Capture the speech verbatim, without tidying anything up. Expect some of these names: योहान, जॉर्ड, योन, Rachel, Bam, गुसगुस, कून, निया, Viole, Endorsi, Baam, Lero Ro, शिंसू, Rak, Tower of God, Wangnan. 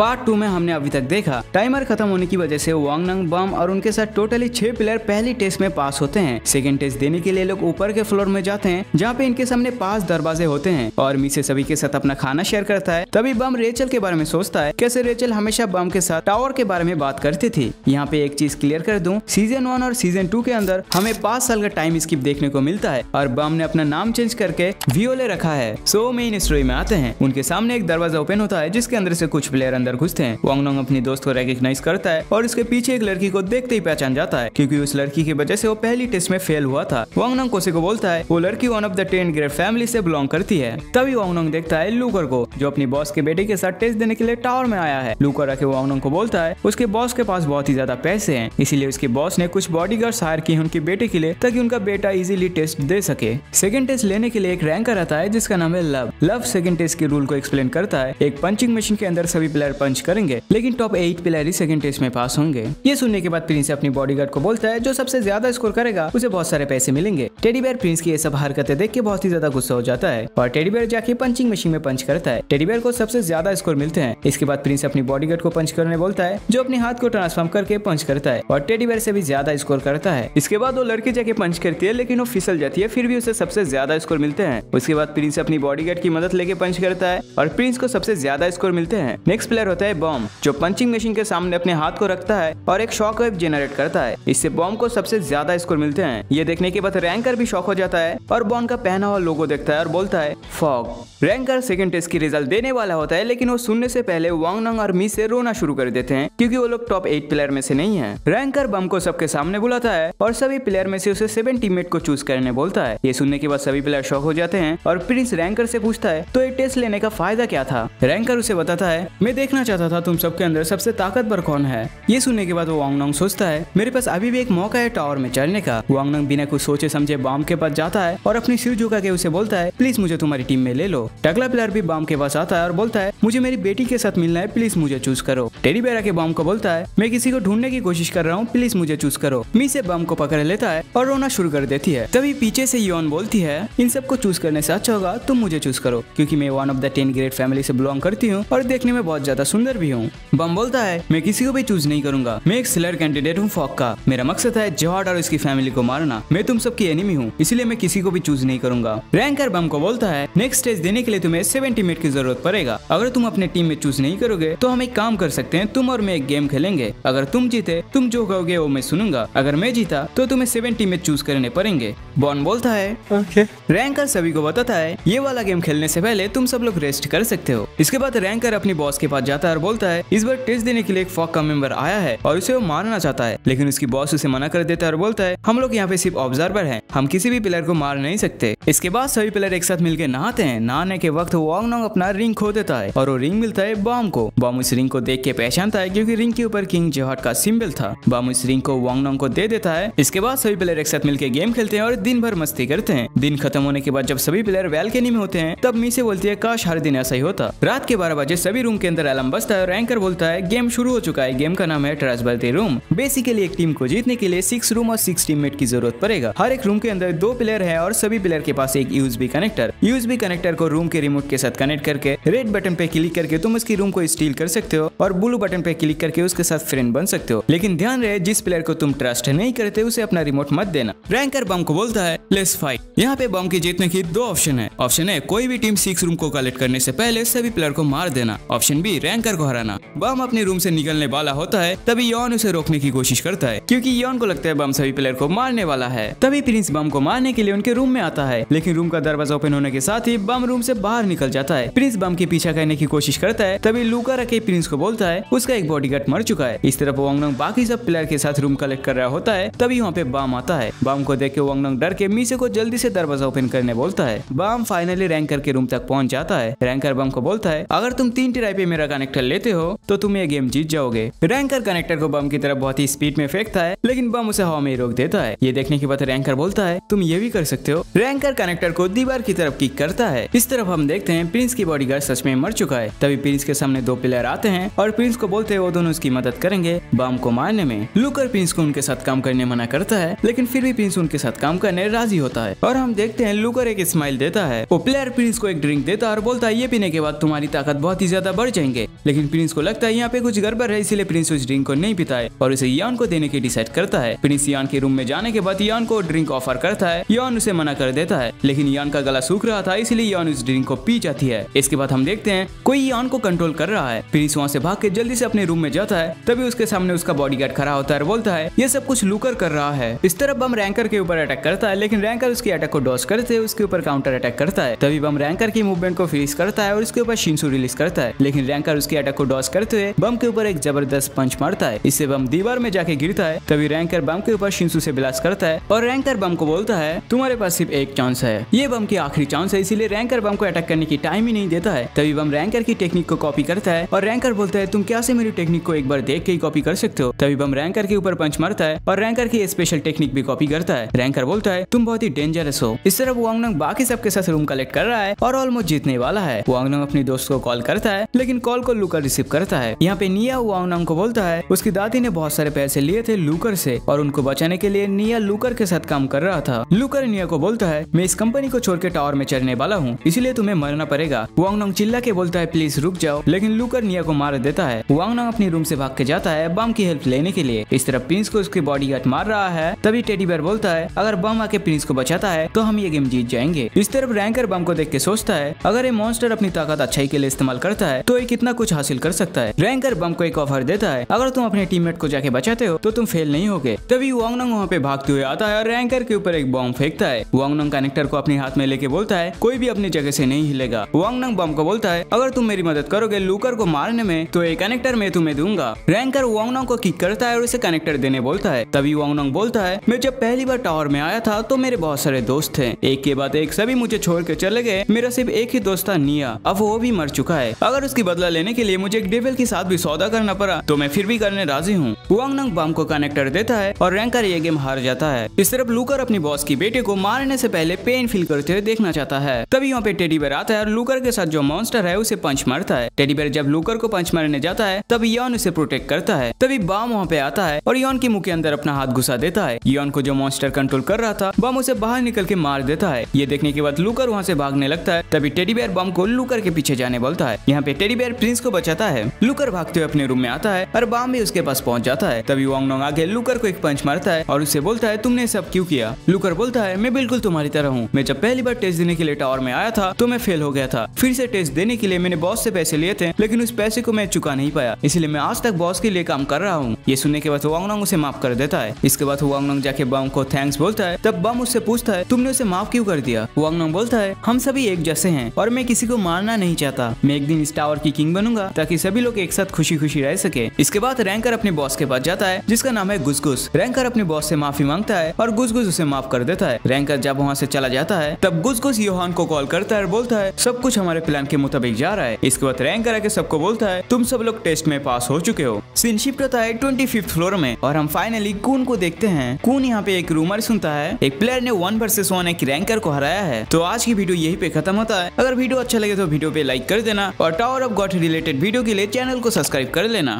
Part two में हमने अभी तक देखा टाइमर खत्म होने की वजह से वांगनंग, बम और उनके साथ टोटली छह प्लेयर पहली टेस्ट में पास होते हैं। सेकेंड टेस्ट देने के लिए लोग ऊपर के फ्लोर में जाते हैं जहाँ पे इनके सामने पांच दरवाजे होते हैं और मिसे सभी के साथ अपना खाना शेयर करता है। तभी बम रेचल के बारे में सोचता है, कैसे रेचल हमेशा बम के साथ टावर के बारे में बात करती थी। यहाँ पे एक चीज क्लियर कर दूं, सीजन वन और सीजन टू के अंदर हमें पांच साल का टाइम स्किप देखने को मिलता है और बम ने अपना नाम चेंज करके वियोले रखा है। सो मेन स्टोरी में आते हैं, उनके सामने एक दरवाजा ओपन होता है जिसके अंदर से कुछ प्लेयर अंदर घुसते हैं। वांगनंग अपनी दोस्त को रिकग्नाइज करता है और उसके पीछे एक लड़की को देखते ही पहचान जाता है क्योंकि उस लड़की की वजह से वो पहली टेस्ट में फेल हुआ था। वांगनंग कोसे को बोलता है वो लड़की one of the ten great family से बिलोंग करती है। तभी वांगनंग देखता है लूकर को जो अपनी बॉस के बेटे के साथ टेस्ट देने के लिए टावर में आया है। लूकर आके वांगनंग को बोलता है उसके बॉस के पास बहुत ही ज्यादा पैसे हैं, इसीलिए उसके बॉस ने कुछ बॉडीगार्ड्स हायर किए उनके बेटे के लिए ताकि उनका बेटा इजीली टेस्ट दे सके। सेकंड टेस्ट लेने के लिए एक रैंकर आता है जिसका नाम है लव। लव सेकंड टेस्ट के रूल को एक्सप्लेन करता है, एक पंचिंग मशीन के अंदर सभी प्लेयर पंच करेंगे लेकिन टॉप एट प्लेयर ही सेकंड टेस्ट में पास होंगे। ये सुनने के बाद प्रिंस अपनी बॉडीगार्ड को बोलता है जो सबसे ज्यादा स्कोर करेगा उसे बहुत सारे पैसे मिलेंगे। टेडी बेयर प्रिंस की ये सब हरकतें देख के बहुत ही ज्यादा गुस्सा हो जाता है और टेडी बेयर जाके पंचिंग मशीन में पंच करता है। टेडी बेयर को सबसे ज्यादा स्कोर मिलते हैं। इसके बाद प्रिंस अपनी बॉडीगार्ड को पंच करने बोलता है जो अपने हाथ को ट्रांसफॉर्म करके पंच करता है और टेडी बेयर से भी ज्यादा स्कोर करता है। इसके बाद वो लड़की जाके पंच करती है लेकिन वो फिसल जाती है, फिर भी उसे सबसे ज्यादा स्कोर मिलते हैं। उसके बाद प्रिंस अपनी बॉडीगार्ड की मदद लेके पंच करता है और प्रिंस को सबसे ज्यादा स्कोर मिलते हैं। नेक्स्ट प्लेयर होता है बॉम्ब जो पंचिंग मशीन के सामने अपने हाथ को रखता है और एक शॉक वेव जेनरेट करता है, इससे बॉम्ब को सबसे ज्यादा स्कोर मिलते हैं। ये देखने के बाद रैंकर भी शॉक हो जाता है और बॉम्ब का पहना हुआ लोगो देखता है और बोलता है फॉग। रैंकर सेकंड टेस्ट की रिजल्ट देने वाला होता है लेकिन वो सुनने से पहले वांगनंग और मी से रोना शुरू कर देते हैं क्योंकि वो लोग टॉप एट प्लेयर में से नहीं है। रैंकर बम को सबके सामने बुलाता है और सभी प्लेयर में से उसे सेवन टीममेट को चूज करने बोलता है। ये सुनने के बाद सभी प्लेयर शॉक हो जाते हैं और प्रिंस रैंकर से पूछता है तो ये टेस्ट लेने का फायदा क्या था। रैंकर उसे बताता है मैं देखना चाहता था तुम सबके अंदर सबसे ताकतवर कौन है। ये सुनने के बाद वो वांगनंग सोचता है मेरे पास अभी भी एक मौका है टावर में चढ़ने का। वांगनंग बिना कुछ सोचे समझे बम के पास जाता है और अपनी सिर झुका के उसे बोलता है प्लीज मुझे तुम्हारी टीम में ले लो। टकला प्लेयर भी बम के पास आता है और बोलता है मुझे मेरी बेटी के साथ मिलना है, प्लीज मुझे चूज करो। टेडी बेयर के बम को बोलता है मैं किसी को ढूंढने की कोशिश कर रहा हूँ, प्लीज मुझे चूज करो। मी से बम को पकड़ लेता है और रोना शुरू कर देती है। तभी पीछे से योन बोलती है इन सबको चूज करने से अच्छा होगा तुम मुझे चूज करो क्योंकि मैं one of the ten great family से बिलोंग करती हूँ और देखने में बहुत ज्यादा सुंदर भी हूँ। बम बोलता है मैं किसी को भी चूज नहीं करूंगा, मैं एक स्लर कैंडिडेट हूँ फॉक का, मेरा मकसद है जॉर्ड और इसकी फैमिली को मारना, मैं तुम सबकी एनिमी हूँ इसलिए मैं किसी को भी चूज नहीं करूंगा। रैंकर बम को बोलता है नेक्स्ट टेस्ट देने के लिए तुम्हें सेवन टीममेट की जरूरत पड़ेगा, अगर तुम अपने टीम में चूज नहीं करोगे तो हम एक काम कर सकते हैं, तुम और मैं एक गेम खेलेंगे, अगर तुम जीते तुम जो कहोगे वो मैं सुनूंगा, अगर मैं जीता तो तुम्हें सेवन टीममेट चूज करने पड़ेंगे। बॉन बोलता है ओके। रैंकर सभी को बताता है ये वाला गेम खेलने से पहले तुम सब लोग रेस्ट कर सकते हो। इसके बाद रैंकर अपनी बॉस के पास जाता है और बोलता है इस बार टेस्ट देने के लिए एक फॉक का मेंबर आया है और उसे वो मारना चाहता है लेकिन उसकी बॉस उसे मना कर देता है और बोलता है हम लोग यहाँ पे सिर्फ ऑब्जर्वर हैं, हम किसी भी प्लेयर को मार नहीं सकते। इसके बाद सभी प्लेयर एक साथ मिलकर नहाते हैं। नहाने के वक्त वांगनंग अपना रिंग खो देता है और वो रिंग मिलता है बॉम्ब को। बॉम्ब उस रिंग को देख के पहचानता है क्योंकि रिंग के ऊपर किंग जोहट का सिंबल था। बॉम्ब उस रिंग को वांगनंग को दे देता है। इसके बाद सभी प्लेयर एक साथ मिलकर गेम खेलते हैं और दिन भर मस्ती करते हैं। दिन खत्म होने के बाद जब सभी प्लेयर बैल्कनी में होते हैं तब मी से बोलती है काश हर दिन ऐसा ही होता। रात के बारह बजे सभी रूम के अंदर अलार्म बजता है और रैंकर बोलता है गेम शुरू हो चुका है। गेम का नाम है ट्रांसबर्ती रूम। बेसिकली एक टीम को जीतने के लिए सिक्स रूम और सिक्स टीममेट की जरूरत पड़ेगा। हर एक रूम के अंदर दो प्लेयर है और सभी प्लेयर के पास एक यूएसबी कनेक्टर। यूएसबी कनेक्टर को रूम के रिमोट के साथ कनेक्ट करके रेड बटन पे क्लिक करके तुम उसकी रूम को स्टील कर सकते हो और ब्लू बटन पे क्लिक करके उसके साथ फ्रेंड बन सकते हो। लेकिन ध्यान रहे जिस प्लेयर को तुम ट्रस्ट नहीं करते उसे अपना रिमोट मत देना। रैंकर बम को बोलता है लेट्स फाइट। यहाँ पे बम के जीतने की दो ऑप्शन है। ऑप्शन ए कोई भी टीम सिक्स रूम को कलेक्ट करने से पहले सभी प्लेयर को मार देना। ऑप्शन बी रैंकर को हराना। बम अपने रूम से निकलने वाला होता है तभी योन उसे रोकने की कोशिश करता है क्योंकि योन को लगता है बम सभी प्लेयर को मारने वाला है। तभी प्रिंस बम को मारने के लिए उनके रूम में आता है लेकिन रूम का दरवाजा ओपन होने के साथ ही बम रूम से बाहर निकल जाता है। प्रिंस बम के पीछा करने की कोशिश करता है तभी लूकर के प्रिंस को बोलता है उसका एक बॉडीगार्ड मर चुका है। इस तरफ वांगनंग बाकी सब प्लेयर के साथ रूम कलेक्ट कर रहा होता है तभी वहाँ पे बम आता है। बम को देख के वांगनंग डर के मीसे को जल्दी से दरवाजा ओपन करने बोलता है। बम फाइनली रैंकर के रूम तक पहुँच जाता है। रैंकर बम को बोलता है अगर तुम तीन टिराई पे मेरा कनेक्टर लेते हो तो तुम ये गेम जीत जाओगे। रैंकर कनेक्टर को बम की तरफ बहुत ही स्पीड में फेंकता है लेकिन बम उसे हवा में रोक देता है। ये देखने के बाद रैंकर बोलता है तुम ये भी कर सकते हो। रैंकर कनेक्टर को दीवार की तरफ किक करता है। इस तरफ हम देखते हैं प्रिंस की बॉडीगार्ड सच में मर चुका है। तभी प्रिंस के सामने दो प्लेयर आते हैं और प्रिंस को बोलते हैं वो दोनों उसकी मदद करेंगे बम को मारने में। लूकर प्रिंस को उनके साथ काम करने मना करता है लेकिन फिर भी प्रिंस उनके साथ काम कर करने राजी होता है और हम देखते हैं लूकर एक स्माइल देता है। वो प्लेयर प्रिंस को एक ड्रिंक देता है और बोलता है ये पीने के बाद तुम्हारी ताकत बहुत ही ज्यादा बढ़ जाएंगे, लेकिन प्रिंस को लगता है यहाँ पे कुछ गड़बड़ है, इसलिए प्रिंस उस ड्रिंक को नहीं पीता है और उसे यॉन को देने की डिसाइड करता है। प्रिंस यॉन के रूम में जाने के बाद यॉन को ड्रिंक ऑफर करता है, यॉन उसे मना कर देता है, लेकिन यॉन का गला सूख रहा था इसलिए यॉन उस ड्रिंक को पी जाती है। इसके बाद हम देखते हैं कोई यॉन को कंट्रोल कर रहा है। प्रिंस वहाँ से भाग के जल्दी से अपने रूम में जाता है, तभी उसके सामने उसका बॉडीगार्ड खड़ा होता है और बोलता है ये सब कुछ लूकर कर रहा है। इस तरफ बम रैंकर के ऊपर अटैक करता है, लेकिन रैंकर उसके अटैक को डॉस करते हुए उसके ऊपर काउंटर अटैक करता है। तभी बम रैंकर की मूवमेंट को फ्रीज करता है और उसके ऊपर शिंसू रिलीज करता है, लेकिन रैंकर उसके अटैक को डॉस करते हुए बम के ऊपर एक जबरदस्त पंच मारता है, इससे बम दीवार में जाके गिरता है। तभी रैंकर बम के ऊपर शिंसू से ब्लास्ट करता है और रैंकर बम को बोलता है तुम्हारे पास सिर्फ एक चांस है, ये बम की आखिरी चांस है, इसीलिए रैंकर बम को अटैक करने की टाइम ही नहीं देता है। तभी बम रैंकर की टेक्निक को कॉपी करता है और रैंकर बोलता है तुम कैसे मेरी टेक्निक को एक बार देख के ही कॉपी कर सकते हो। तभी बम रैंकर के ऊपर पंच मारता है और रैंकर की स्पेशल टेक्निक भी कॉपी करता है। रैंकर बोलता है तुम बहुत ही डेंजरस हो। इस तरफ वांगनंग बाकी सबके साथ रूम कलेक्ट कर रहा है और ऑलमोस्ट जीतने वाला है। वांगनंग अपने दोस्त को कॉल करता है, लेकिन कॉल को लूकर रिसीव करता है। यहाँ पे निया वांगनंग को बोलता है उसकी दादी ने बहुत सारे पैसे लिए थे लूकर से और उनको बचाने के लिए निया लूकर के साथ काम कर रहा था। लूकर निया को बोलता है मैं इस कंपनी को छोड़ के टावर में चढ़ने वाला हूँ, इसलिए तुम्हें मरना पड़ेगा। वांगनंग चिल्ला के बोलता है प्लीज रुक जाओ, लेकिन लूकर निया को मार देता है। वांगनंग अपने रूम से भाग के जाता है बम की हेल्प लेने के लिए। इस तरफ प्रिंस को उसकी बॉडीगार्ड मार रहा है, तभी टेडी बेयर बोलता है अगर बम आके प्रिंस को बचाता है तो हम ये गेम जीत जाएंगे। इस तरफ रैंकर बम को देख के सोचता है अगर ये मॉन्स्टर अपनी ताकत अच्छाई के लिए इस्तेमाल करता है तो ये कितना कुछ हासिल कर सकता है। रैंकर बम को एक ऑफर देता है अगर तुम अपने टीममेट को जाके बचाते हो तो तुम फेल नहीं होगे। तभी वांगनंग वहाँ पे भागते हुए आता है और रैंकर के ऊपर एक बम फेंकता है। वांगनंग कनेक्टर को अपने हाथ में लेके बोलता है कोई भी अपनी जगह से नहीं हिलेगा। वांगनंग बम को बोलता है अगर तुम मेरी मदद करोगे लूकर को मारने में तो ये कनेक्टर मैं तुम्हें दूंगा। रैंकर वांगनंग को किक करता है और उसे कनेक्टर देने बोलता है। तभी वांगनंग बोलता है मैं जब पहली बार टावर में आया था तो मेरे बहुत सारे दोस्त थे, एक के बाद एक सभी मुझे छोड़ के चले गए, मेरा सिर्फ एक ही दोस्त था निया, अब वो भी मर चुका है। अगर उसकी बदला लेने के लिए मुझे एक डेविल के साथ भी सौदा करना पड़ा तो मैं फिर भी करने राजी हूँ। वांगनंग बम को कनेक्टर देता है और रैंकर ये गेम हार जाता है। इस तरफ लूकर अपनी बॉस की बेटे को मारने से पहले पेन फील करते हुए देखना चाहता है। तभी वहाँ पे टेडी बेयर आता है और लूकर के साथ जो मॉन्स्टर है उसे पंच मारता है। टेडी बेयर जब लूकर को पंच मारने जाता है तभी यॉन उसे प्रोटेक्ट करता है। तभी बम वहाँ पे आता है और यॉन के मुंह के अंदर अपना हाथ घुसा देता है। यॉन को जो मॉन्स्टर कंट्रोल कर रहा था बम उसे बाहर निकल के मार देता है। ये देखने के बाद लूकर वहाँ से भागने लगता है। तभी टेडी बेयर बम को लूकर के पीछे जाने बोलता है। यहाँ पे टेडी बेयर प्रिंस को बचाता है। लूकर भागते हुए अपने रूम में आता है और बम भी उसके पास पहुँच जाता है। तभी वांगनंग आगे लूकर को एक पंच मारता है और उसे बोलता है तुमने सब क्यों किया। लूकर बोलता है मैं बिल्कुल तुम्हारी तरह हूँ, मैं जब पहली बार टेस्ट देने के लिए टावर में आया था तो मैं फेल हो गया था, फिर से टेस्ट देने के लिए मैंने बॉस से पैसे लिए थे, लेकिन उस पैसे को मैं चुका नहीं पाया, इसलिए मैं आज तक बॉस के लिए काम कर रहा हूँ। ये सुनने के बाद वांगनंग उसे माफ कर देता है। इसके बाद वांगनंग जाके बम को थैंक्स बोलता है। तब बम उससे पूछता है तुमने उसे माफ क्यों कर दिया। वांगनंग बोलता है हम सभी एक जैसे हैं और मैं किसी को मारना नहीं चाहता, मैं एक दिन इस टावर की किंग बनूंगा ताकि सभी लोग एक साथ खुशी खुशी रह सके। इसके बाद रैंकर अपने बॉस के पास जाता है जिसका नाम है गुसगुस। रैंकर अपने बॉस से माफी मांगता है और गुसगुस उसे माफ कर देता है। रैंकर जब वहाँ से चला जाता है तब गुसगुस योहान को कॉल करता है और बोलता है सब कुछ हमारे प्लान के मुताबिक जा रहा है। इसके बाद रैंकर आके सबको बोलता है तुम सब लोग टेस्ट में पास हो चुके हो। सीन शिफ्ट होता है ट्वेंटी फिफ्थ फ्लोर में और हम फाइनली कून को देखते हैं। कून यहाँ पे एक रूमर सुनता है एक प्लेयर ने वन वर्सेस वन एक रैंकर को हराया है। तो आज की वीडियो यही पे खत्म होता है। अगर वीडियो अच्छा लगे तो वीडियो पे लाइक कर देना और tower of god related video के लिए चैनल को सब्सक्राइब कर लेना।